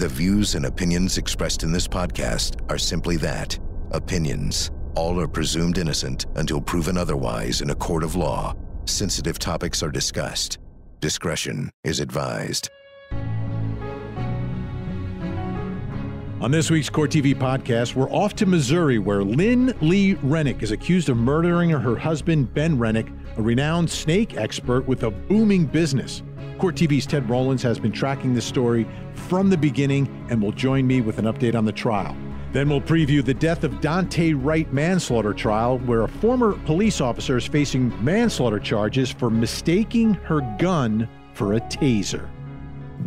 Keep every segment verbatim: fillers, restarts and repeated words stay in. The views and opinions expressed in this podcast are simply that, opinions. All are presumed innocent until proven otherwise in a court of law. Sensitive topics are discussed. Discretion is advised. On this week's Court T V podcast, we're off to Missouri, where Lynlee Renick is accused of murdering her husband, Ben Renick, a renowned snake expert with a booming business. Court T V's Ted Rowlands has been tracking this story from the beginning and will join me with an update on the trial. Then we'll preview the death of Daunte Wright manslaughter trial, where a former police officer is facing manslaughter charges for mistaking her gun for a taser.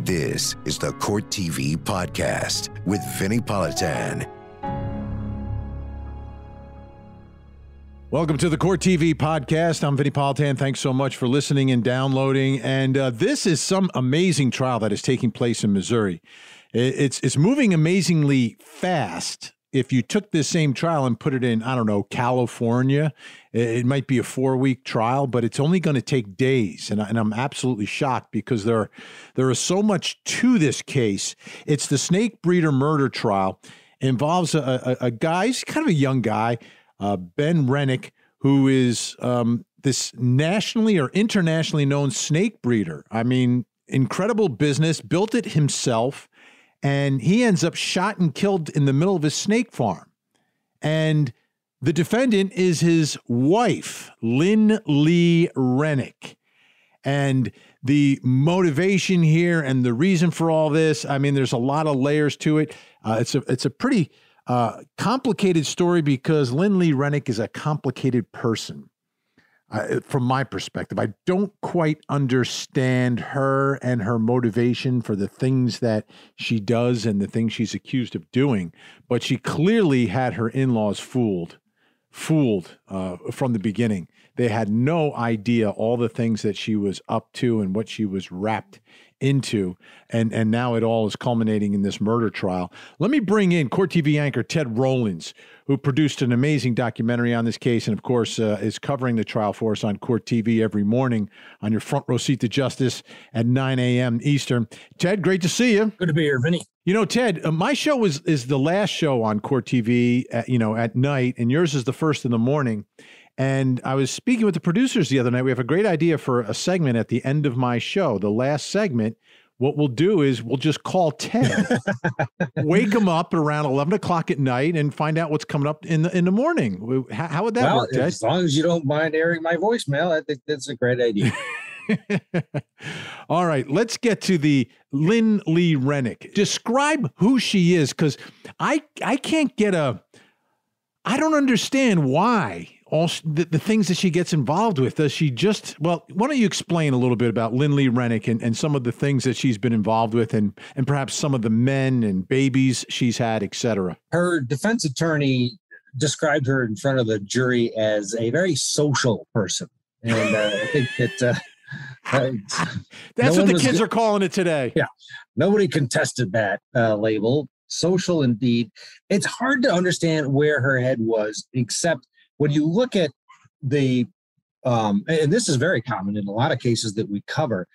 This is the Court T V podcast with Vinnie Politan. Welcome to the Court T V podcast. I'm Vinnie Politan. Thanks so much for listening and downloading. And uh, this is some amazing trial that is taking place in Missouri. It's, it's moving amazingly fast. If you took this same trial and put it in, I don't know, California, it might be a four-week trial, but it's only going to take days. And, I, and I'm absolutely shocked because there, there is so much to this case. It's the snake breeder murder trial. It involves a, a, a guy, he's kind of a young guy, uh, Ben Renick, who is um, this nationally or internationally known snake breeder. I mean, incredible business, built it himself, and he ends up shot and killed in the middle of his snake farm. And the defendant is his wife, Lynlee Renick. And the motivation here and the reason for all this, I mean, there's a lot of layers to it. Uh, it's, a, it's a pretty uh, complicated story because Lynlee Renick is a complicated person uh, from my perspective. I don't quite understand her and her motivation for the things that she does and the things she's accused of doing. But she clearly had her in-laws fooled. fooled uh, from the beginning. They had no idea all the things that she was up to and what she was wrapped into. And, and now it all is culminating in this murder trial. Let me bring in Court T V anchor Ted Rowlands, who produced an amazing documentary on this case and, of course, uh, is covering the trial for us on Court T V every morning on your front row seat to justice at nine a m Eastern. Ted, great to see you. Good to be here, Vinny. You know, Ted, uh, my show is is the last show on Court T V, at, you know, at night, and yours is the first in the morning. And I was speaking with the producers the other night. We have a great idea for a segment at the end of my show, the last segment. What we'll do is we'll just call Ted, wake him up around eleven o'clock at night and find out what's coming up in the, in the morning. How, how would that well, work, Ted? As long as you don't mind airing my voicemail, I think that's a great idea. All right, let's get to the Lynlee Renick. Describe who she is, because I I can't get a I don't understand why all the, the things that she gets involved with. Does she just well? Why don't you explain a little bit about Lynlee Renick and, and some of the things that she's been involved with, and and perhaps some of the men and babies she's had, et cetera. Her defense attorney described her in front of the jury as a very social person, and uh, I think that. Uh, Uh, That's no what the kids are calling it today. Yeah. Nobody contested that uh, label. Social indeed. It's hard to understand where her head was, except when you look at the, um, and this is very common in a lot of cases that we cover,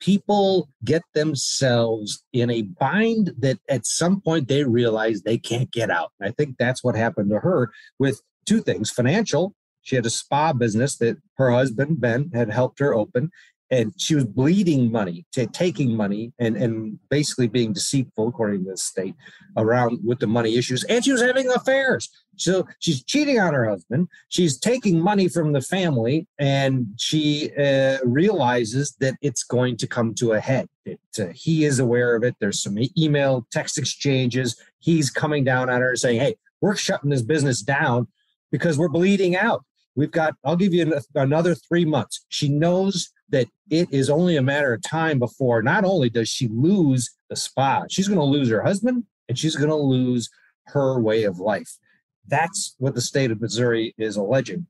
people get themselves in a bind that at some point they realize they can't get out. And I think that's what happened to her with two things: financial. She had a spa business that her husband, Ben, had helped her open, and she was bleeding money, t- taking money, and, and basically being deceitful, according to the state, around with the money issues. And she was having affairs. So she's cheating on her husband. She's taking money from the family, and she uh, realizes that it's going to come to a head. It, uh, he is aware of it. There's some email, text exchanges. He's coming down on her saying, hey, we're shutting this business down because we're bleeding out. We've got, I'll give you another three months. She knows that it is only a matter of time before not only does she lose the spa, she's going to lose her husband and she's going to lose her way of life. That's what the state of Missouri is alleging.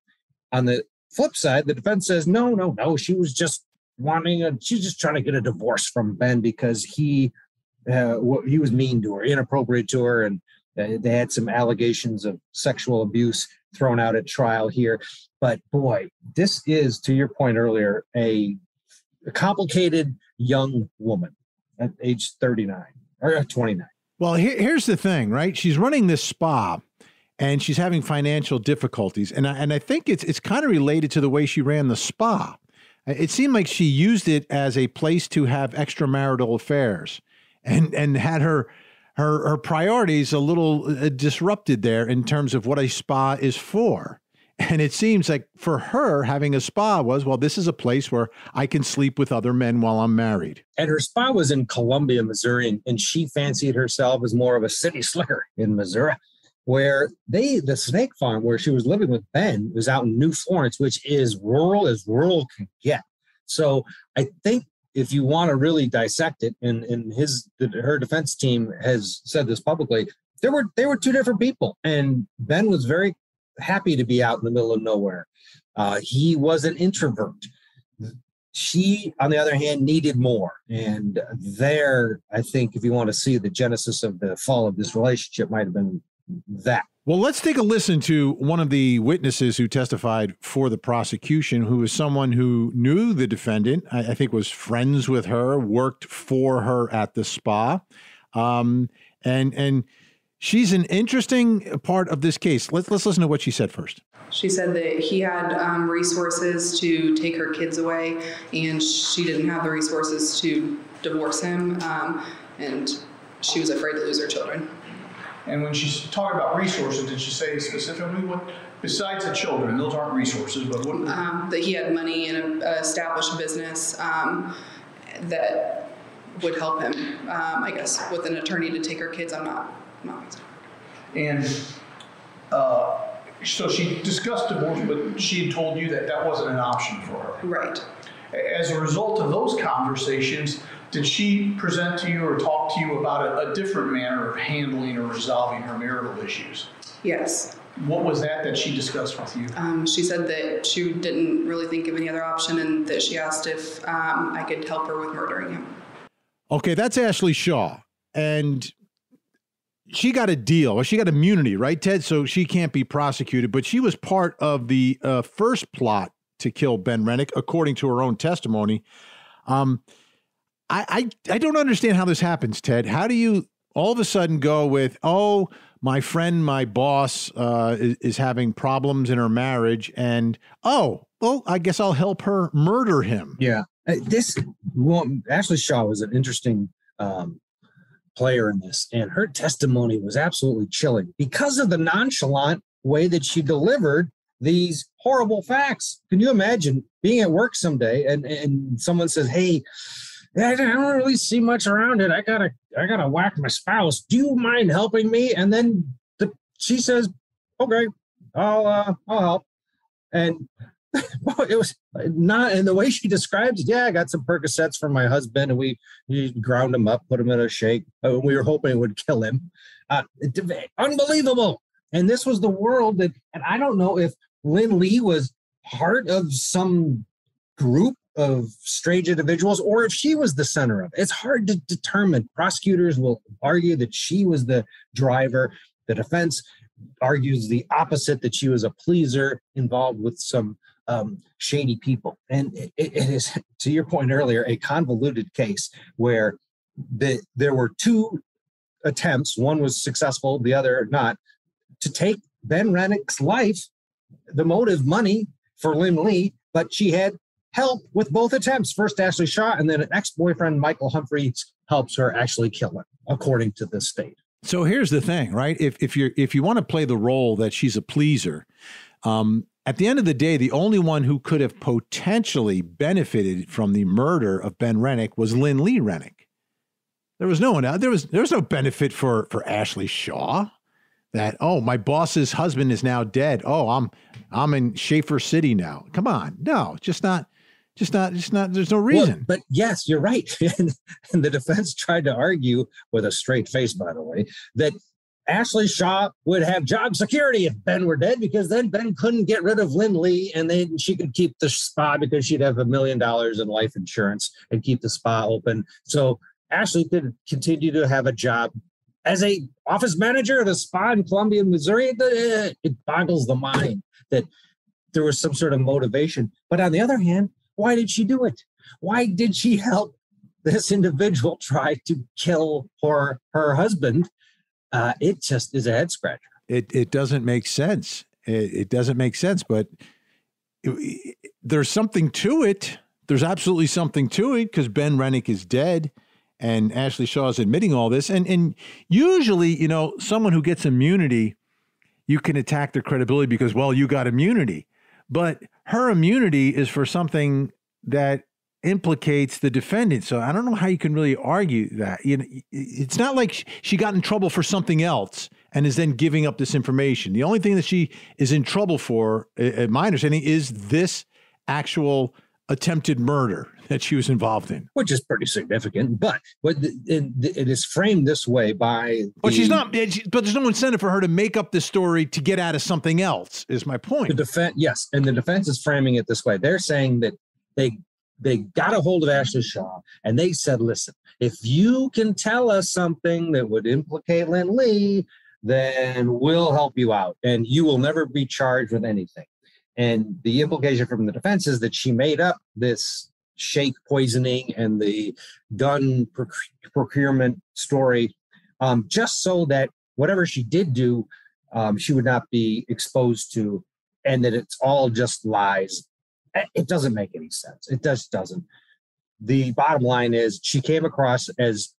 On the flip side, the defense says, no, no, no. She was just wanting a, she's just trying to get a divorce from Ben because he, uh, he was mean to her, inappropriate to her. And they had some allegations of sexual abuse thrown out at trial here. But boy, this is, to your point earlier, a, a complicated young woman at age thirty-nine or twenty-nine. Well, here, here's the thing, right? She's running this spa and she's having financial difficulties. And I, and I think it's, it's kind of related to the way she ran the spa. It seemed like she used it as a place to have extramarital affairs and, and had her, her, her priorities a little disrupted there in terms of what a spa is for. And it seems like for her, having a spa was, well, this is a place where I can sleep with other men while I'm married. And her spa was in Columbia, Missouri, and, and she fancied herself as more of a city slicker in Missouri, where they, the snake farm where she was living with Ben was out in New Florence, which is rural as rural can get. So I think if you want to really dissect it, and, and his her defense team has said this publicly, there were they were two different people, and Ben was very happy to be out in the middle of nowhere. Uh, he was an introvert. She, on the other hand, needed more. And there, I think, if you want to see the genesis of the fall of this relationship, might have been that. Well, let's take a listen to one of the witnesses who testified for the prosecution, who was someone who knew the defendant, I, I think was friends with her, worked for her at the spa. Um, and, and, She's an interesting part of this case. Let's, let's listen to what she said first. She said that he had um, resources to take her kids away, and she didn't have the resources to divorce him, um, and she was afraid to lose her children. And when she's talking about resources, did she say specifically what, besides the children, those aren't resources, but what? Um, that he had money and a, a established business um, that would help him, um, I guess, with an attorney to take her kids. I'm not. And uh, so she discussed divorce, but she had told you that that wasn't an option for her. Right. As a result of those conversations, did she present to you or talk to you about a, a different manner of handling or resolving her marital issues? Yes. What was that that she discussed with you? Um, she said that she didn't really think of any other option, and that she asked if um, I could help her with murdering him. Okay, that's Ashley Shaw. And she got a deal, or she got immunity, right, Ted? So she can't be prosecuted, but she was part of the uh, first plot to kill Ben Renick, according to her own testimony. Um, I, I, I don't understand how this happens, Ted. How do you all of a sudden go with, oh, my friend, my boss uh, is, is having problems in her marriage, and, oh, well, I guess I'll help her murder him. Yeah. This, well, Ashley Shaw was an interesting um player in this, and her testimony was absolutely chilling because of the nonchalant way that she delivered these horrible facts. Can you imagine being at work someday and and someone says, hey, I don't really see much around it, I gotta I gotta whack my spouse, do you mind helping me? And then the, she says, okay, I'll uh, I'll help. And it was not, and the way she describes it, yeah, I got some Percocets from my husband, and we, we ground him up, put him in a shake. We were hoping it would kill him. Uh, unbelievable. And this was the world that, and I don't know if Lynlee was part of some group of strange individuals or if she was the center of it. It's hard to determine. Prosecutors will argue that she was the driver. The defense argues the opposite, that she was a pleaser involved with some Um, shady people. And it, it is, to your point earlier, a convoluted case where the, there were two attempts, one was successful, the other not, to take Ben Renick's life, the motive money for Lynlee, but she had help with both attempts. First Ashley Shaw, and then an ex-boyfriend, Michael Humphreys, helps her actually kill him, according to the state. So here's the thing, right? If, if, you're, if you want to play the role that she's a pleaser, um, at the end of the day, the only one who could have potentially benefited from the murder of Ben Renick was Lynlee Renick. There was no one out. There was there was no benefit for for Ashley Shaw. That, oh, my boss's husband is now dead. Oh, I'm I'm in Schaefer City now. Come on, no, just not, just not, just not. There's no reason. Well, but yes, you're right. and, and the defense tried to argue with a straight face, by the way, that Ashley Shaw would have job security if Ben were dead, because then Ben couldn't get rid of Lynlee, and then she could keep the spa because she'd have a million dollars in life insurance and keep the spa open. So Ashley could continue to have a job as a office manager at a spa in Columbia, Missouri. It boggles the mind that there was some sort of motivation. But on the other hand, why did she do it? Why did she help this individual tried to kill her, her husband, uh, it just is a head scratcher. It, it doesn't make sense. It, it doesn't make sense, but it, it, there's something to it. There's absolutely something to it because Ben Renick is dead and Ashley Shaw is admitting all this. And, and usually, you know, someone who gets immunity, you can attack their credibility because, well, you got immunity. But her immunity is for something that implicates the defendant. So I don't know how you can really argue that. You know, it's not like she got in trouble for something else and is then giving up this information. The only thing that she is in trouble for, at my understanding, is this actual attempted murder that she was involved in, which is pretty significant. But but it, it is framed this way by. The, but she's not. But there's no incentive for her to make up this story to get out of something else. Is my point. The defense, yes, and the defense is framing it this way. They're saying that they they got a hold of Ashley Shaw and they said, "Listen, if you can tell us something that would implicate Lynlee, then we'll help you out, and you will never be charged with anything." And the implication from the defense is that she made up this shake poisoning and the gun proc procurement story um, just so that whatever she did do, um, she would not be exposed to, and that it's all just lies. It doesn't make any sense. It just doesn't. The bottom line is she came across as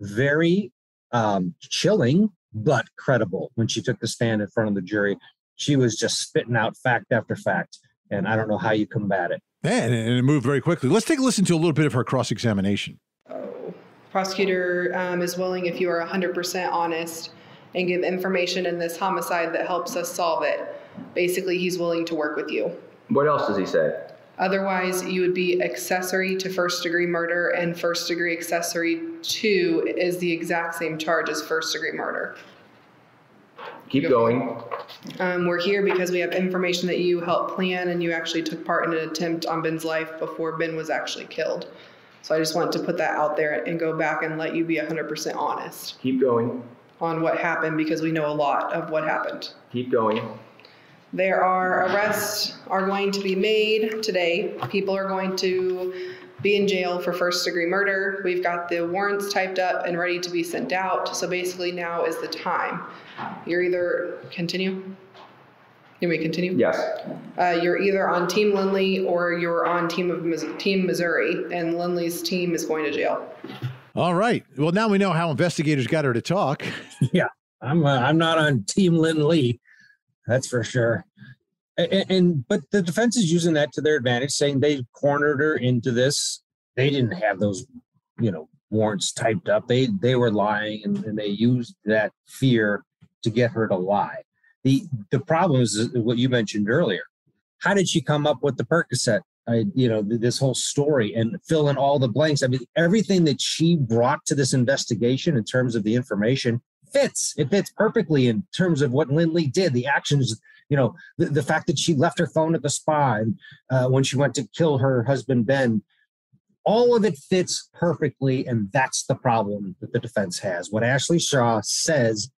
very um, chilling but credible when she took the stand in front of the jury. She was just spitting out fact after fact, and I don't know how you combat it. Man, and it moved very quickly. Let's take a listen to a little bit of her cross-examination. Oh, prosecutor um, is willing if you are one hundred percent honest and give information in this homicide that helps us solve it. Basically, he's willing to work with you. What else does he say? Otherwise, you would be accessory to first-degree murder, and first-degree accessory to is the exact same charge as first-degree murder. Keep going. Um, we're here because we have information that you helped plan and you actually took part in an attempt on Ben's life before Ben was actually killed. So I just want to put that out there and go back and let you be one hundred percent honest. Keep going. On what happened, because we know a lot of what happened. Keep going. There are arrests are going to be made today. People are going to be in jail for first degree murder. We've got the warrants typed up and ready to be sent out. So basically now is the time. You're either, continue? Can we continue? Yes. Uh, you're either on Team Lynlee or you're on team, of, team Missouri, and Lindley's team is going to jail. All right. Well, now we know how investigators got her to talk. Yeah, I'm, uh, I'm not on Team Lynlee, that's for sure. And, and but the defense is using that to their advantage, saying they cornered her into this. They didn't have those, you know, warrants typed up. They they were lying, and, and they used that fear to get her to lie. The the problem is what you mentioned earlier. How did she come up with the Percocet? I, you know, this whole story and fill in all the blanks. I mean, everything that she brought to this investigation in terms of the information fits. It fits perfectly in terms of what Lynlee did, the actions. You know, the, the fact that she left her phone at the spa and, uh, when she went to kill her husband, Ben, all of it fits perfectly. And that's the problem that the defense has. What Ashley Shaw says,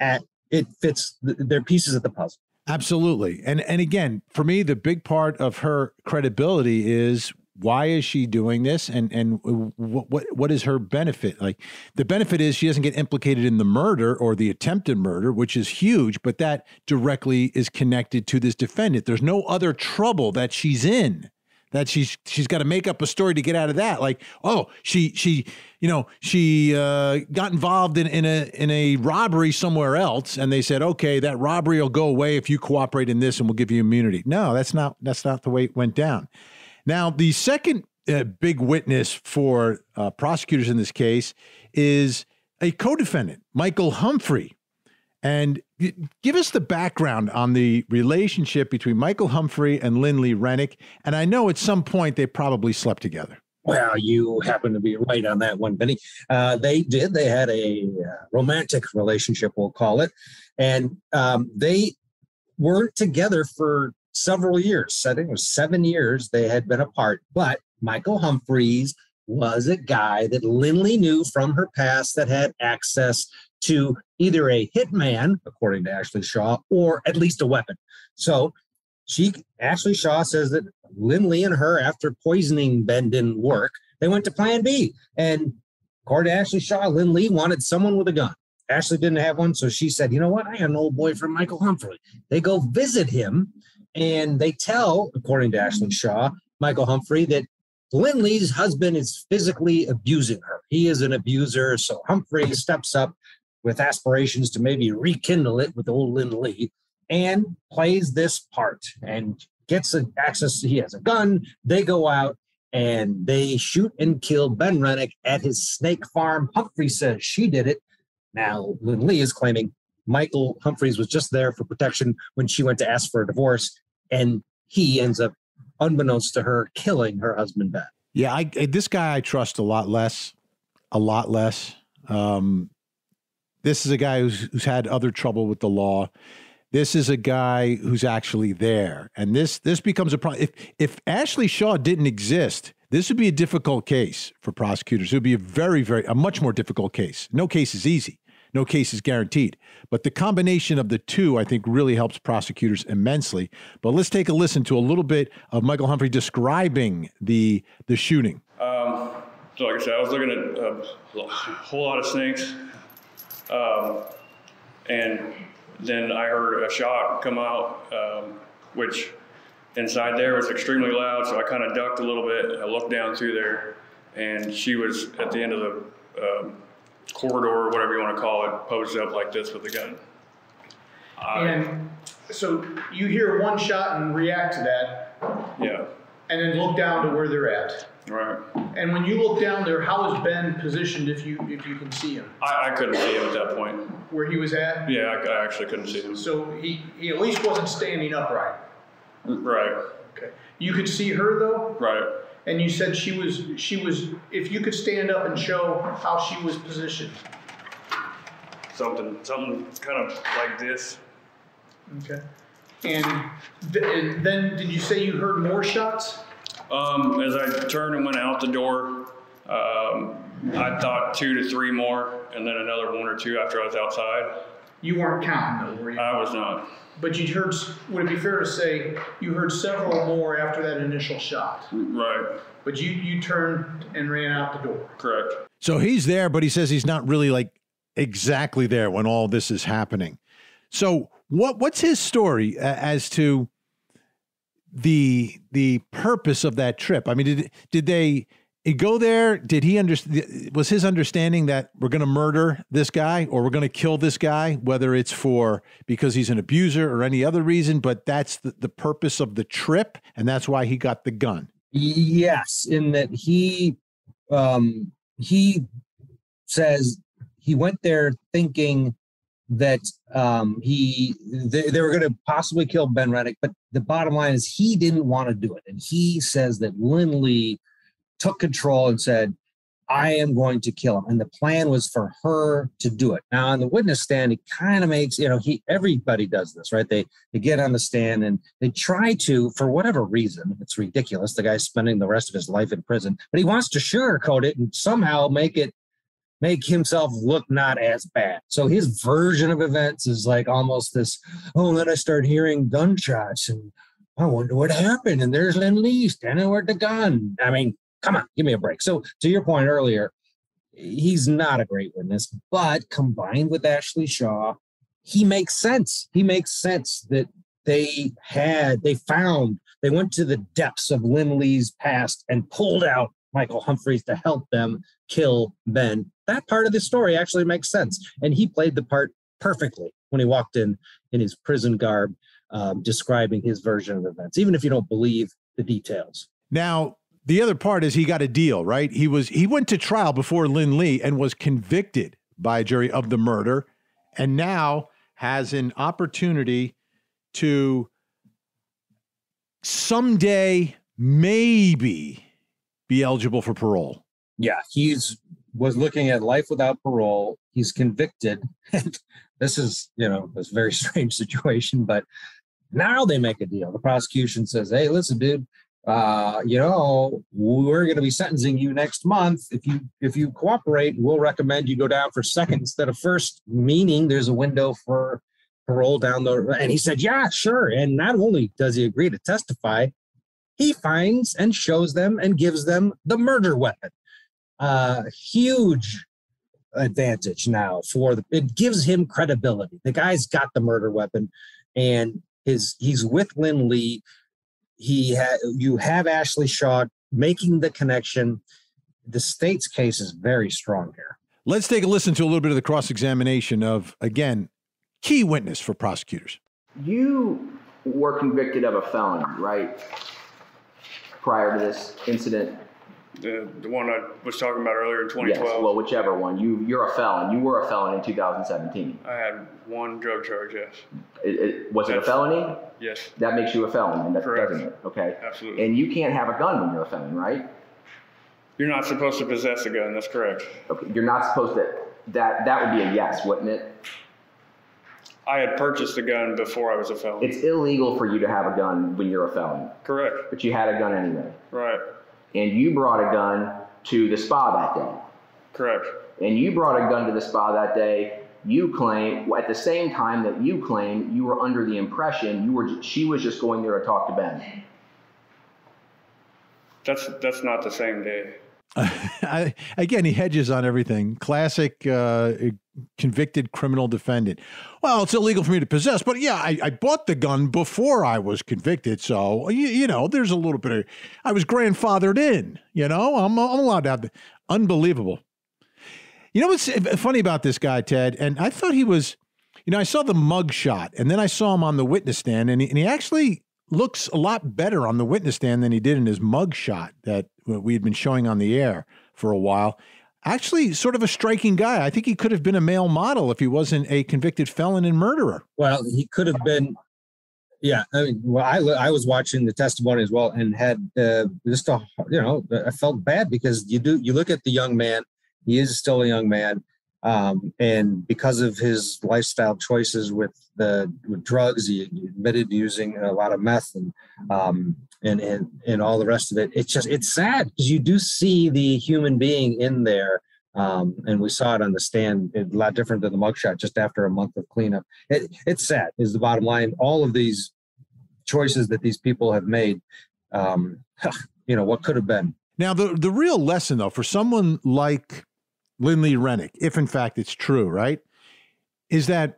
at, it fits th their pieces of the puzzle. Absolutely. And, and again, for me, the big part of her credibility is why is she doing this? And, and what, what, what is her benefit? Like the benefit is she doesn't get implicated in the murder or the attempted murder, which is huge, but that directly is connected to this defendant. There's no other trouble that she's in, that she's, she's got to make up a story to get out of that. Like, oh, she, she, you know, she uh, got involved in, in a, in a robbery somewhere else. And they said, okay, that robbery will go away if you cooperate in this and we'll give you immunity. No, that's not, that's not the way it went down. Now, the second uh, big witness for uh, prosecutors in this case is a co-defendant, Michael Humphreys. And give us the background on the relationship between Michael Humphreys and Lynlee Renick. And I know at some point they probably slept together. Well, you happen to be right on that one, Benny. Uh, they did. They had a uh, romantic relationship, we'll call it. And um, they weren't together for several years. I think it was seven years they had been apart, but Michael Humphreys was a guy that Lynlee knew from her past that had access to either a hitman, according to Ashley Shaw, or at least a weapon. So she, Ashley Shaw says that Lynlee and her, after poisoning Ben, didn't work. They went to plan B. And according to Ashley Shaw, Lynlee wanted someone with a gun. Ashley didn't have one, so she said, you know what? I got an old boyfriend, Michael Humphreys. They go visit him, and they tell, according to Ashley Shaw, Michael Humphreys, that Lynlee's husband is physically abusing her. He is an abuser, so Humphreys steps up with aspirations to maybe rekindle it with old Lynlee and plays this part and gets access. He has a gun. They go out, and they shoot and kill Ben Renick at his snake farm. Humphreys says she did it. Now, Lynlee is claiming Michael Humphreys was just there for protection when she went to ask for a divorce, and he ends up, unbeknownst to her, killing her husband back. Yeah, I, this guy I trust a lot less, a lot less. Um, this is a guy who's, who's had other trouble with the law. This is a guy who's actually there. And this this becomes a problem. If, if Ashley Shaw didn't exist, this would be a difficult case for prosecutors. It would be a very, very, a much more difficult case. No case is easy. No case is guaranteed. But the combination of the two, I think, really helps prosecutors immensely. But let's take a listen to a little bit of Michael Humphreys describing the the shooting. Um, so like I said, I was looking at uh, a whole lot of snakes. Um, and then I heard a shot come out, um, which inside there was extremely loud. So I kind of ducked a little bit. I looked down through there, and she was at the end of the um, corridor, whatever you want to call it, posed up like this with a gun. Uh, and so you hear one shot and react to that. Yeah. And then look down to where they're at. Right. And when you look down there, how is Ben positioned if you if you can see him? I, I couldn't see him at that point. Where he was at? Yeah, I, I actually couldn't see him. So he, he at least wasn't standing upright. Right. Okay. You could see her though? Right. And you said she was, she was, if you could stand up and show how she was positioned. Something, something kind of like this. Okay. And, th and then did you say you heard more shots? Um, as I turned and went out the door, um, I thought two to three more, and then another one or two after I was outside. You weren't counting though, were you? I was not. But you heard, would it be fair to say, you heard several more after that initial shot? Right. But you, you turned and ran out the door. Correct. So he's there, but he says he's not really like exactly there when all this is happening. So what what's his story as to the the purpose of that trip? I mean, did, did they go there? Did he understand, was his understanding that we're going to murder this guy or we're going to kill this guy, whether it's for because he's an abuser or any other reason, but that's the, the purpose of the trip. And that's why he got the gun. Yes. In that he, um, he says he went there thinking that, um, he, they, they were going to possibly kill Ben Renick, but the bottom line is he didn't want to do it. And he says that Lynlee took control and said, I am going to kill him. And the plan was for her to do it. Now on the witness stand, it kind of makes, you know, he, everybody does this, right? They, they get on the stand and they try to, for whatever reason, it's ridiculous. The guy's spending the rest of his life in prison, but he wants to sugarcoat it and somehow make it, make himself look not as bad. So his version of events is like almost this, oh, then I start hearing gunshots and I wonder what happened. And there's Lynlee standing with the gun. I mean, come on, give me a break. So to your point earlier, he's not a great witness, but combined with Ashley Shaw, he makes sense. He makes sense that they had, they found, they went to the depths of Lynlee's past and pulled out Michael Humphreys to help them kill Ben. That part of the story actually makes sense. And he played the part perfectly when he walked in, in his prison garb, um, describing his version of events, even if you don't believe the details. Now, the other part is he got a deal, right? He was he went to trial before Lynlee and was convicted by a jury of the murder and now has an opportunity to someday maybe be eligible for parole. Yeah, he's was looking at life without parole. He's convicted. This is, you know, this very strange situation, but now they make a deal. The prosecution says, hey, listen, dude, Uh, you know, we're going to be sentencing you next month. If you if you cooperate, we'll recommend you go down for second instead of first, meaning there's a window for parole down the road. And he said, yeah, sure. And not only does he agree to testify, he finds and shows them and gives them the murder weapon. Uh, huge advantage now for the, it gives him credibility. The guy's got the murder weapon, and his he's with Lynlee. He ha- you have Ashley Shaw making the connection. The state's case is very strong here. Let's take a listen to a little bit of the cross-examination of, again, key witness for prosecutors. You were convicted of a felony, right? Prior to this incident? The, the one I was talking about earlier in twenty twelve. Yes, well, whichever one. You, you're a felon. You were a felon in two thousand seventeen. I had one drug charge, yes. It, it, was That's, it a felony? Yes. That makes you a felon. That Correct. Doesn't it? Okay. Absolutely. And you can't have a gun when you're a felon, right? You're not supposed to possess a gun. That's correct. Okay. You're not supposed to. That that would be a yes, wouldn't it? I had purchased a gun before I was a felon. It's illegal for you to have a gun when you're a felon. Correct. But you had a gun anyway. Right. And you brought a gun to the spa that day. Correct. And you brought a gun to the spa that day. You claim, at the same time that you claim, you were under the impression you were she was just going there to talk to Ben. That's that's not the same day. Uh, I, again, he hedges on everything. Classic uh, convicted criminal defendant. Well, it's illegal for me to possess, but yeah, I, I bought the gun before I was convicted. So, you, you know, there's a little bit of, I was grandfathered in, you know, I'm, I'm allowed to have the, unbelievable. You know, what's funny about this guy, Ted, and I thought he was, you know, I saw the mug shot and then I saw him on the witness stand, and he, and he actually looks a lot better on the witness stand than he did in his mug shot that we had been showing on the air for a while. Actually, sort of a striking guy. I think he could have been a male model if he wasn't a convicted felon and murderer. Well, he could have been. Yeah, I mean, well, I, I was watching the testimony as well, and had uh, just a, you know, I felt bad because you do you look at the young man. He is still a young man, um, and because of his lifestyle choices with the with drugs, he admitted using a lot of meth and. Um, And, and and all the rest of it. It's just, it's sad because you do see the human being in there. Um, and we saw it on the stand, a lot different than the mugshot just after a month of cleanup. It, it's sad is the bottom line. All of these choices that these people have made, um, you know, what could have been. Now, the, the real lesson, though, for someone like Lynlee Renick, if in fact it's true, right, is that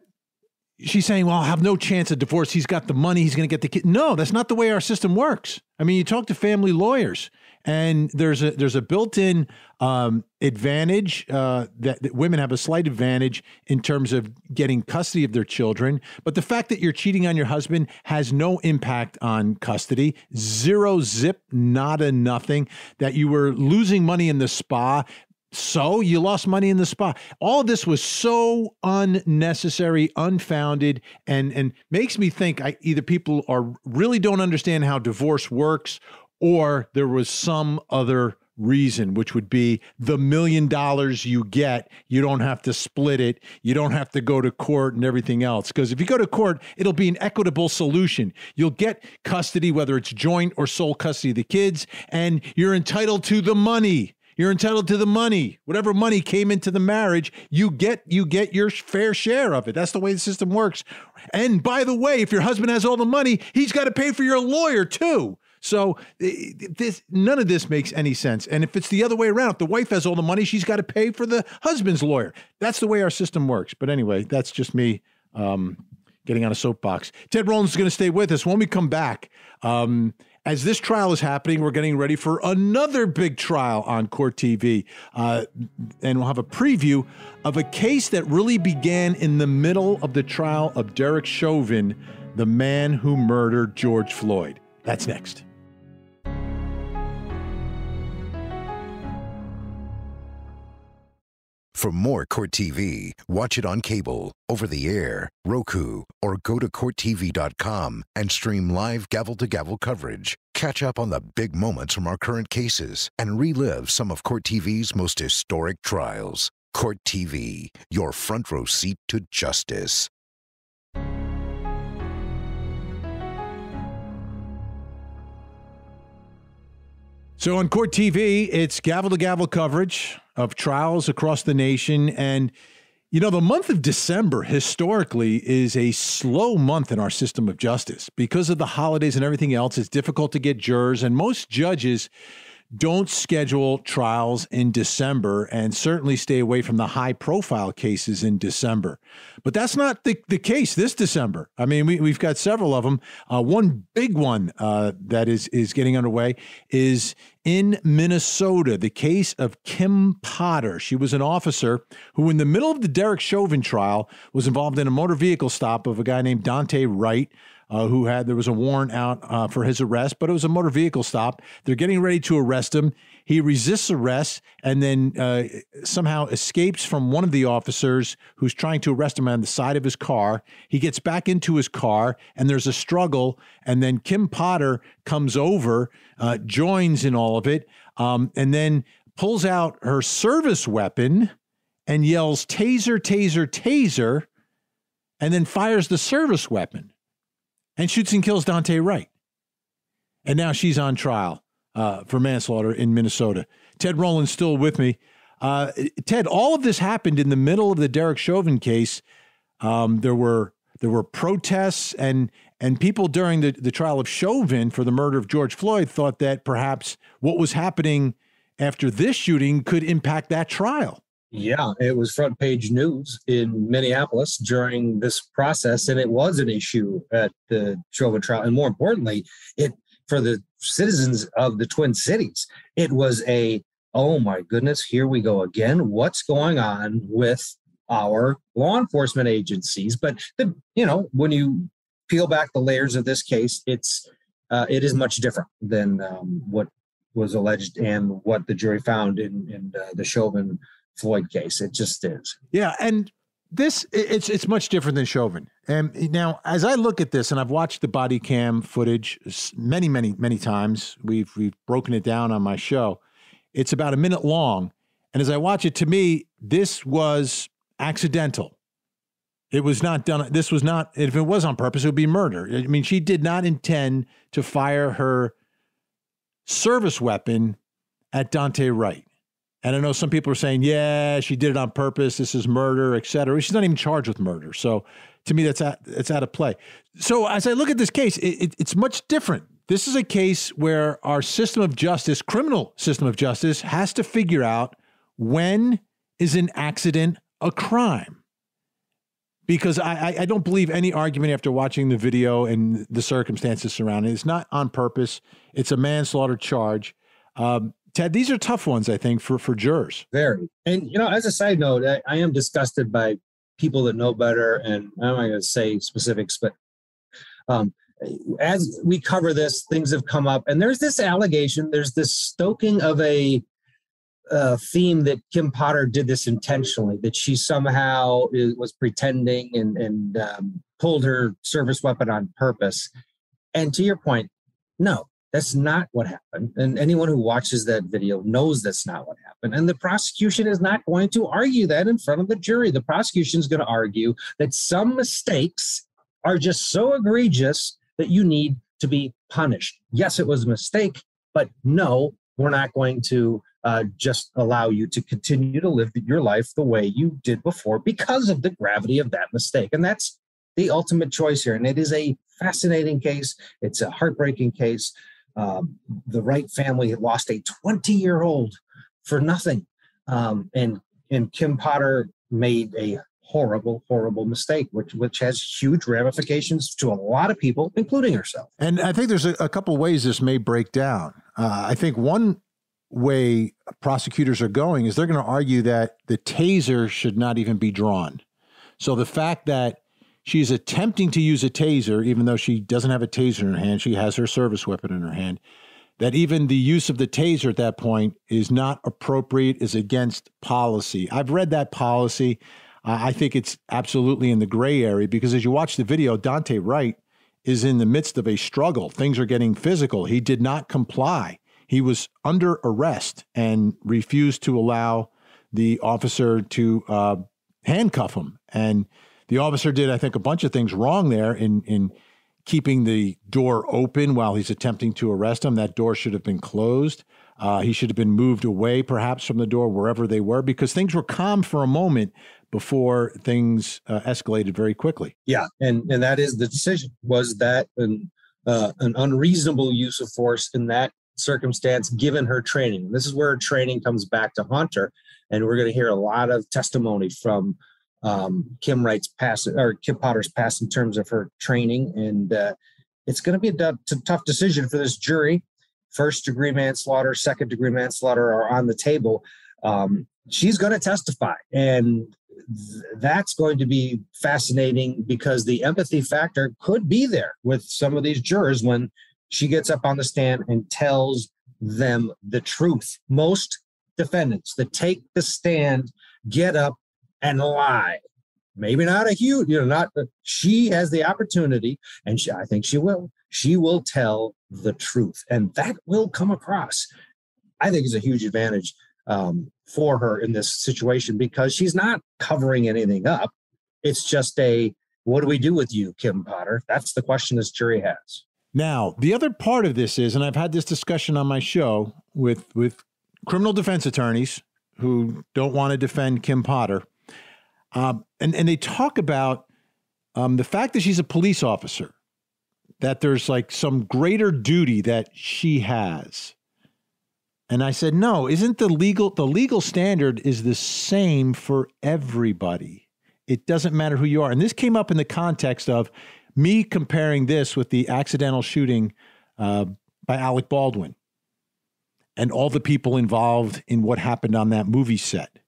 she's saying, well, I'll have no chance of divorce. He's got the money. He's going to get the kid. No, that's not the way our system works. I mean, you talk to family lawyers, and there's a there's a built-in um, advantage uh, that, that women have a slight advantage in terms of getting custody of their children. But the fact that you're cheating on your husband has no impact on custody. Zero, zip, nada, nothing. That you were losing money in the spa. So you lost money in the spa. All this was so unnecessary, unfounded, and and makes me think I, either people are really don't understand how divorce works, or there was some other reason, which would be the million dollars you get, you don't have to split it, you don't have to go to court and everything else. Because if you go to court, it'll be an equitable solution. You'll get custody, whether it's joint or sole custody of the kids, and you're entitled to the money. You're entitled to the money. Whatever money came into the marriage, you get you get your fair share of it. That's the way the system works. And by the way, if your husband has all the money, he's got to pay for your lawyer too. So this none of this makes any sense. And if it's the other way around, if the wife has all the money, she's got to pay for the husband's lawyer. That's the way our system works. But anyway, that's just me um, getting on a soapbox. Ted Rowlands is going to stay with us when we come back. Um, As this trial is happening, we're getting ready for another big trial on Court T V. Uh, and we'll have a preview of a case that really began in the middle of the trial of Derek Chauvin, the man who murdered George Floyd. That's next. For more Court T V, watch it on cable, over the air, Roku, or go to court t v dot com and stream live gavel-to-gavel coverage. Catch up on the big moments from our current cases and relive some of Court T V's most historic trials. Court T V, your front row seat to justice. So on Court T V, it's gavel-to-gavel coverage of trials across the nation. And You know, the month of December historically is a slow month in our system of justice. Because of the holidays and everything else, it's difficult to get jurors, and most judges don't schedule trials in December and certainly stay away from the high-profile cases in December. But that's not the, the case this December. I mean, we, we've got several of them. Uh, one big one uh, that is, is getting underway is in Minnesota, the case of Kim Potter. She was an officer who, in the middle of the Derek Chauvin trial, was involved in a motor vehicle stop of a guy named Daunte Wright, uh, who had, there was a warrant out uh, for his arrest, but it was a motor vehicle stop. They're getting ready to arrest him. He resists arrest and then uh, somehow escapes from one of the officers who's trying to arrest him on the side of his car. He gets back into his car, and there's a struggle, and then Kim Potter comes over, uh, joins in all of it, um, and then pulls out her service weapon and yells, "Taser, taser, taser," and then fires the service weapon and shoots and kills Daunte Wright. And now she's on trial uh, for manslaughter in Minnesota. Ted Rowlands still with me. Uh, Ted, all of this happened in the middle of the Derek Chauvin case. Um, there were there were protests, and And people during the, the trial of Chauvin for the murder of George Floyd thought that perhaps what was happening after this shooting could impact that trial. Yeah, it was front page news in Minneapolis during this process, and it was an issue at the Chauvin trial. And more importantly, it for the citizens of the Twin Cities, it was a, oh my goodness, here we go again. What's going on with our law enforcement agencies? But, the, you know, when you peel back the layers of this case, it's uh, it is much different than um, what was alleged and what the jury found in, in uh, the Chauvin Floyd case. It just is. Yeah, and this it's it's much different than Chauvin. And now, as I look at this, and I've watched the body cam footage many, many, many times. We've we've broken it down on my show. It's about a minute long, and as I watch it, to me, this was accidental. It was not done. This was not, if it was on purpose, it would be murder. I mean, she did not intend to fire her service weapon at Daunte Wright. And I know some people are saying, yeah, she did it on purpose. This is murder, et cetera. She's not even charged with murder. So to me, that's, at, that's out of play. So as I look at this case, it, it, it's much different. This is a case where our system of justice, criminal system of justice, has to figure out when is an accident a crime. Because I, I don't believe any argument after watching the video and the circumstances surrounding it. It's not on purpose. It's a manslaughter charge. Um, Ted, these are tough ones, I think, for, for jurors. Very. And, you know, as a side note, I, I am disgusted by people that know better. And I'm not going to say specifics, but um, as we cover this, things have come up. And there's this allegation. There's this stoking of a Uh, theme that Kim Potter did this intentionally, that she somehow is, was pretending and, and um, pulled her service weapon on purpose. And to your point, no, that's not what happened. And anyone who watches that video knows that's not what happened. And the prosecution is not going to argue that in front of the jury. The prosecution is going to argue that some mistakes are just so egregious that you need to be punished. Yes, it was a mistake, but no, we're not going to Uh, just allow you to continue to live your life the way you did before because of the gravity of that mistake. And that's the ultimate choice here. And it is a fascinating case. It's a heartbreaking case. Um, the Wright family lost a twenty-year-old for nothing. Um, and, and Kim Potter made a horrible, horrible mistake, which which has huge ramifications to a lot of people, including herself. And I think there's a, a couple ways this may break down. Uh, I think one way prosecutors are going is they're going to argue that the taser should not even be drawn. So the fact that she's attempting to use a taser, even though she doesn't have a taser in her hand, she has her service weapon in her hand, that even the use of the taser at that point is not appropriate, is against policy. I've read that policy. Uh, I think it's absolutely in the gray area, because as you watch the video, Daunte Wright is in the midst of a struggle. Things are getting physical. He did not comply. He was under arrest and refused to allow the officer to uh, handcuff him. And the officer did, I think, a bunch of things wrong there in, in keeping the door open while he's attempting to arrest him. That door should have been closed. Uh, he should have been moved away, perhaps, from the door, wherever they were, because things were calm for a moment before things uh, escalated very quickly. Yeah, and and that is the decision. Was that an uh, an unreasonable use of force in that circumstance, given her training? And this is where her training comes back to haunt her, and we're going to hear a lot of testimony from um, Kim Wright's past or Kim Potter's past in terms of her training, and uh, it's going to be a d- tough decision for this jury. First degree manslaughter, second degree manslaughter are on the table. Um, she's going to testify. And th- that's going to be fascinating because the empathy factor could be there with some of these jurors when she gets up on the stand and tells them the truth. Most defendants that take the stand get up and lie. Maybe not a huge, you know, not, she has the opportunity, and she, I think she will. She will tell the truth, and that will come across. I think is a huge advantage um, for her in this situation because she's not covering anything up. It's just a, what do we do with you, Kim Potter? That's the question this jury has. Now, the other part of this is, and I've had this discussion on my show with, with criminal defense attorneys who don't want to defend Kim Potter, um, and, and they talk about um, the fact that she's a police officer, that there's like some greater duty that she has. And I said, no, isn't the legal, the legal standard is the same for everybody. It doesn't matter who you are. And this came up in the context of me comparing this with the accidental shooting uh, by Alec Baldwin and all the people involved in what happened on that movie set.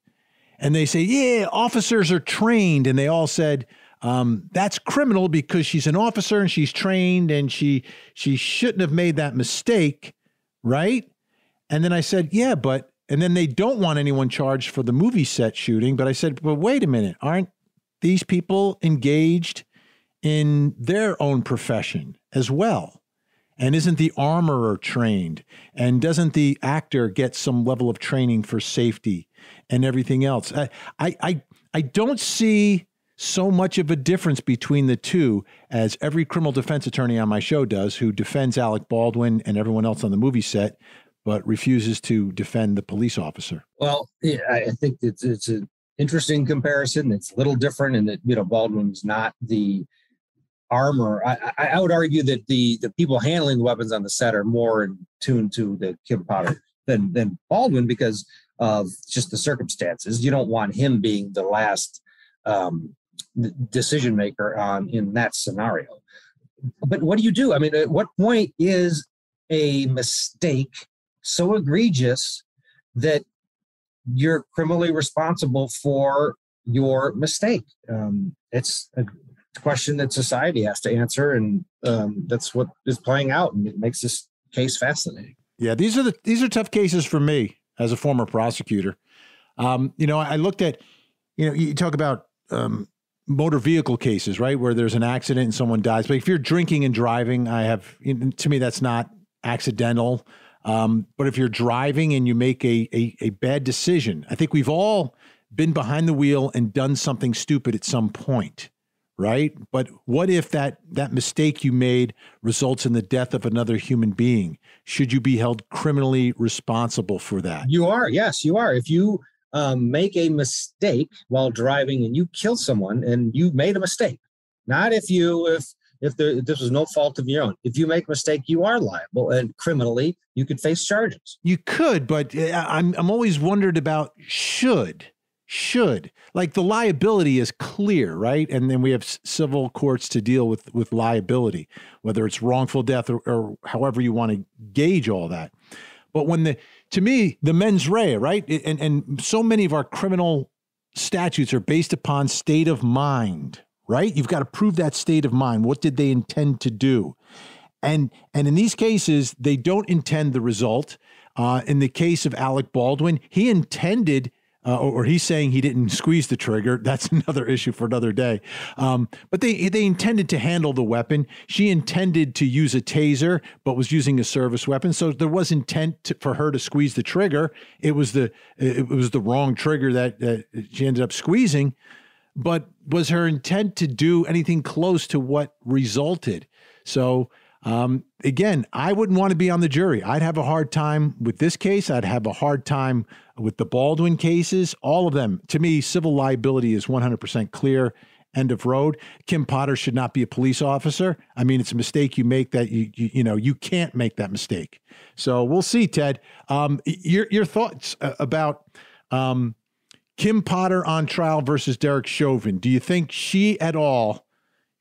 And they say, yeah, officers are trained. And they all said, Um, that's criminal because she's an officer and she's trained and she she shouldn't have made that mistake, right? And then I said, yeah, but, and then they don't want anyone charged for the movie set shooting. But I said, but wait a minute, aren't these people engaged in their own profession as well? And isn't the armorer trained? And doesn't the actor get some level of training for safety and everything else? I I I, I don't see so much of a difference between the two as every criminal defense attorney on my show does who defends Alec Baldwin and everyone else on the movie set, but refuses to defend the police officer. Well, yeah, I think it's, it's an interesting comparison. It's a little different in that, you know, Baldwin's not the armor. I, I would argue that the, the people handling the weapons on the set are more in tune to the Kim Potter than, than Baldwin because of just the circumstances. You don't want him being the last, um, decision maker on in that scenario. But what do you do? I mean, at what point is a mistake so egregious that you're criminally responsible for your mistake? Um, it's a question that society has to answer, and um, that's what is playing out, and it makes this case fascinating. Yeah, these are the these are tough cases for me as a former prosecutor. Um, you know, I looked at, you know, you talk about um, motor vehicle cases, right? Where there's an accident and someone dies. But if you're drinking and driving, I have, to me, that's not accidental. Um, but if you're driving and you make a, a, a bad decision, I think we've all been behind the wheel and done something stupid at some point, right? But what if that, that mistake you made results in the death of another human being? Should you be held criminally responsible for that? You are. Yes, you are. If you Um, make a mistake while driving and you kill someone, and you made a mistake. Not if you, if if there, this was no fault of your own. If you make a mistake, you are liable, and criminally you could face charges. You could, but I'm I'm always wondered about should should like the liability is clear, right? And then we have civil courts to deal with with liability, whether it's wrongful death or, or however you want to gauge all that. But when the, to me, the mens rea, right? And, and so many of our criminal statutes are based upon state of mind, right? You've got to prove that state of mind. What did they intend to do? And, and in these cases, they don't intend the result. Uh, in the case of Alec Baldwin, he intended, uh, or, or he's saying he didn't squeeze the trigger. That's another issue for another day. Um, but they, they intended to handle the weapon. She intended to use a taser, but was using a service weapon. So there was intent to, for her to squeeze the trigger. It was the, it was the wrong trigger that uh, she ended up squeezing, but was her intent to do anything close to what resulted? So Um, again, I wouldn't want to be on the jury. I'd have a hard time with this case. I'd have a hard time with the Baldwin cases, all of them. To me, civil liability is one hundred percent clear, end of road. Kim Potter should not be a police officer. I mean, it's a mistake you make that you, you, you know, you can't make that mistake. So we'll see, Ted. Um, your, your thoughts about, um, Kim Potter on trial versus Derek Chauvin. Do you think she at all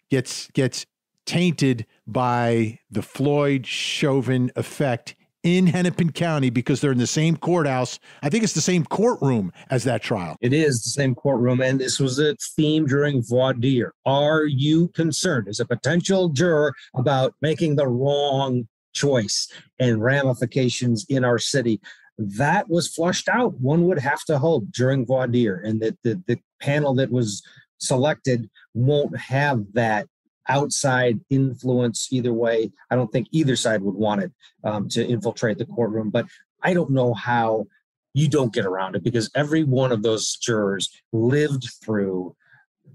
gets gets tainted by the Floyd Chauvin effect in Hennepin County because they're in the same courthouse? I think it's the same courtroom as that trial. It is the same courtroom. And this was a theme during voir dire. Are you concerned as a potential juror about making the wrong choice and ramifications in our city? That was flushed out, one would have to hope, during voir dire, and that the, the panel that was selected won't have that outside influence either way. I don't think either side would want it um, to infiltrate the courtroom, but I don't know how you don't get around it, because every one of those jurors lived through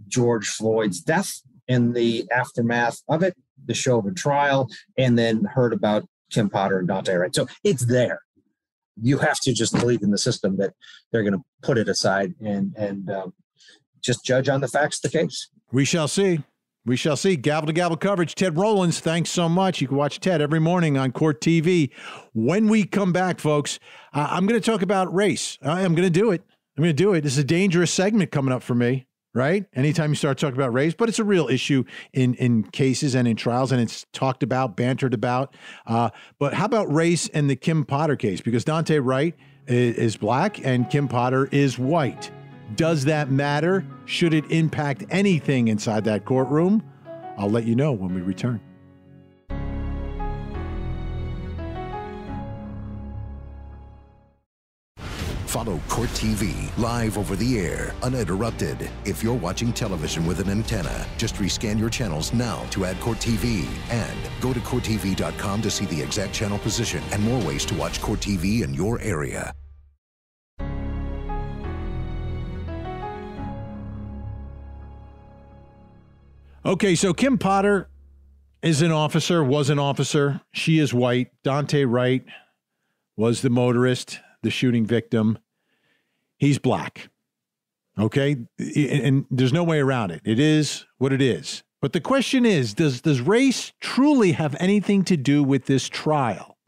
George Floyd's death and the aftermath of it, the Chauvin trial, and then heard about Kim Potter and Daunte Wright. So it's there. You have to just believe in the system that they're going to put it aside and and um, just judge on the facts of the case. We shall see. We shall see. Gavel to gavel coverage. Ted Rowlands, thanks so much. You can watch Ted every morning on Court T V. When we come back, folks, uh, I'm going to talk about race. I am going to do it. I'm going to do it. This is a dangerous segment coming up for me, right? Anytime you start talking about race, but it's a real issue in, in cases and in trials, and it's talked about, bantered about. Uh, but how about race and the Kim Potter case? Because Daunte Wright is, is black and Kim Potter is white. Does that matter? Should it impact anything inside that courtroom? I'll let you know when we return. Follow Court T V live over the air, uninterrupted. If you're watching television with an antenna, just rescan your channels now to add Court T V, and go to court T V dot com to see the exact channel position and more ways to watch Court T V in your area. Okay, so Kim Potter is an officer, was an officer. She is white. Daunte Wright was the motorist, the shooting victim. He's black. Okay. And there's no way around it. It is what it is. But the question is, does, does race truly have anything to do with this trial?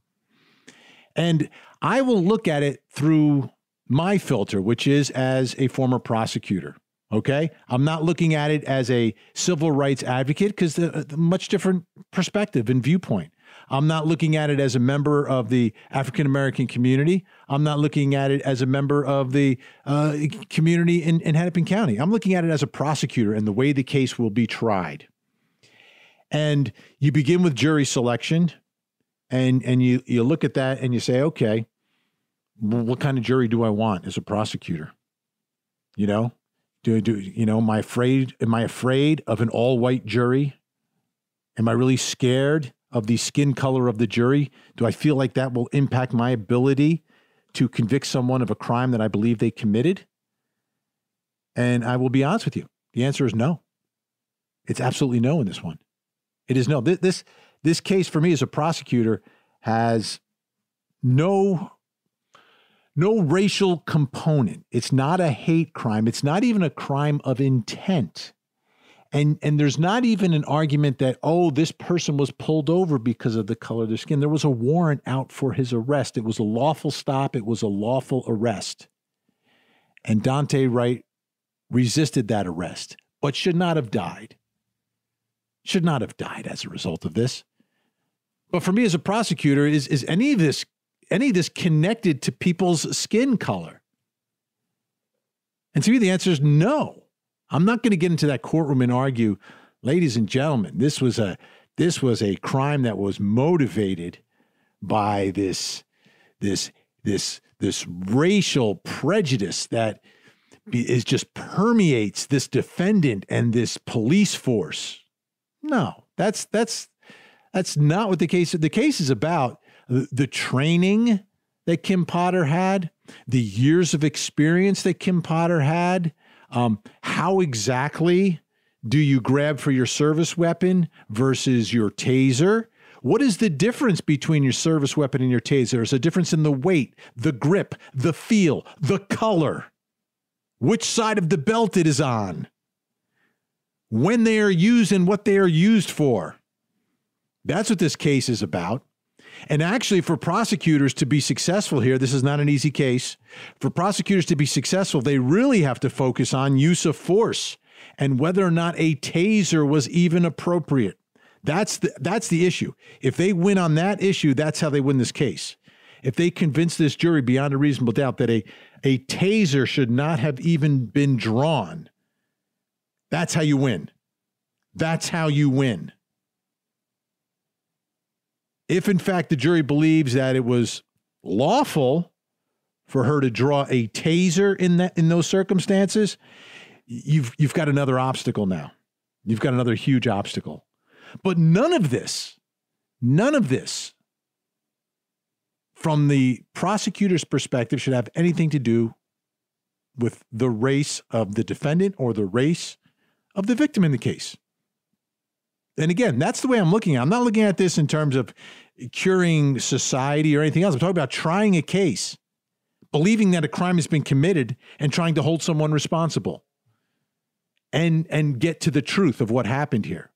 And I will look at it through my filter, which is as a former prosecutor. Okay. I'm not looking at it as a civil rights advocate, because the, the much different perspective and viewpoint. I'm not looking at it as a member of the African-American community. I'm not looking at it as a member of the uh, community in, in Hennepin County. I'm looking at it as a prosecutor and the way the case will be tried. And you begin with jury selection, and, and you, you look at that and you say, okay, what kind of jury do I want as a prosecutor? You know, do, do, you know, am I afraid, am I afraid of an all-white jury? Am I really scared of the skin color of the jury? Do I feel like that will impact my ability to convict someone of a crime that I believe they committed? And I will be honest with you, the answer is no. It's absolutely no in this one. It is no. This, this, this case for me as a prosecutor has no, no racial component. It's not a hate crime. It's not even a crime of intent. And, and there's not even an argument that, oh, this person was pulled over because of the color of their skin. There was a warrant out for his arrest. It was a lawful stop. It was a lawful arrest. And Daunte Wright resisted that arrest, but should not have died. Should not have died as a result of this. But for me as a prosecutor, is, is any of this, any of this connected to people's skin color? And to me, the answer is no. I'm not going to get into that courtroom and argue, ladies and gentlemen, this was a this was a crime that was motivated by this this this this racial prejudice that is just permeates this defendant and this police force. No, that's that's that's not what the case the case is about. The training that Kim Potter had, the years of experience that Kim Potter had. Um, how exactly do you grab for your service weapon versus your taser? What is the difference between your service weapon and your taser? There's a difference in the weight, the grip, the feel, the color, which side of the belt it is on, when they are used and what they are used for. That's what this case is about. And actually, for prosecutors to be successful here, this is not an easy case. For prosecutors to be successful, they really have to focus on use of force and whether or not a taser was even appropriate. That's the, that's the issue. If they win on that issue, that's how they win this case. If they convince this jury beyond a reasonable doubt that a, a taser should not have even been drawn, that's how you win. That's how you win. If, in fact, the jury believes that it was lawful for her to draw a taser in that, in those circumstances, you've, you've got another obstacle now. You've got another huge obstacle. But none of this, none of this, from the prosecutor's perspective, should have anything to do with the race of the defendant or the race of the victim in the case. And again, that's the way I'm looking at it. I'm not looking at this in terms of curing society or anything else. I'm talking about trying a case, believing that a crime has been committed and trying to hold someone responsible and, and get to the truth of what happened here.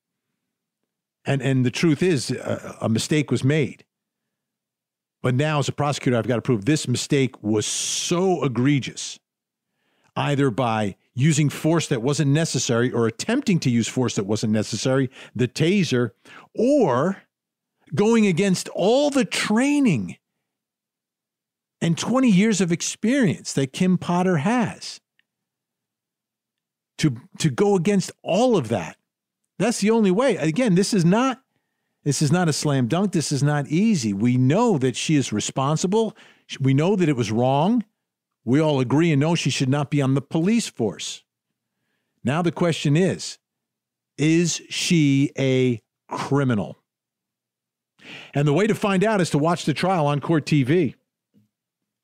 And, and the truth is a, a mistake was made. But now as a prosecutor, I've got to prove this mistake was so egregious, either by using force that wasn't necessary or attempting to use force that wasn't necessary, the taser, or going against all the training and twenty years of experience that Kim Potter has. To, to go against all of that, that's the only way. Again, this is not, this is not a slam dunk. This is not easy. We know that she is responsible. We know that it was wrong. We all agree and know she should not be on the police force. Now the question is, is she a criminal? And the way to find out is to watch the trial on Court T V.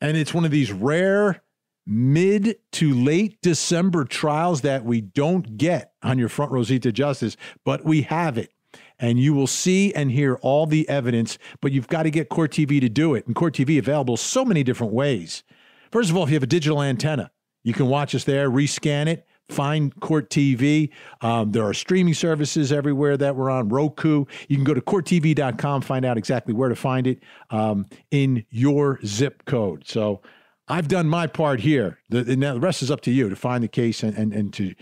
And it's one of these rare mid to late December trials that we don't get on your front row seat to justice, but we have it. And you will see and hear all the evidence, but you've got to get Court T V to do it. And Court T V available so many different ways. First of all, if you have a digital antenna, you can watch us there, rescan it, find Court T V. Um, there are streaming services everywhere that we're on, Roku. You can go to court T V dot com, find out exactly where to find it um, in your zip code. So I've done my part here. The, and now the rest is up to you to find the case and, and, and to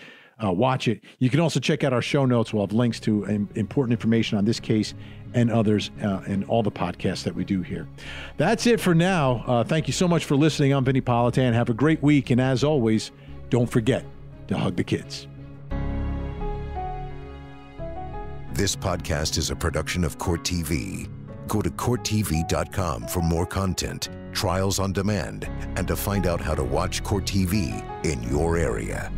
uh, watch it. You can also check out our show notes. We'll have links to um, important information on this case and others, uh, and all the podcasts that we do here. That's it for now. Uh, thank you so much for listening. I'm Vinnie Politan. Have a great week. And as always, don't forget to hug the kids. This podcast is a production of Court T V. Go to court T V dot com for more content, trials on demand, and to find out how to watch Court T V in your area.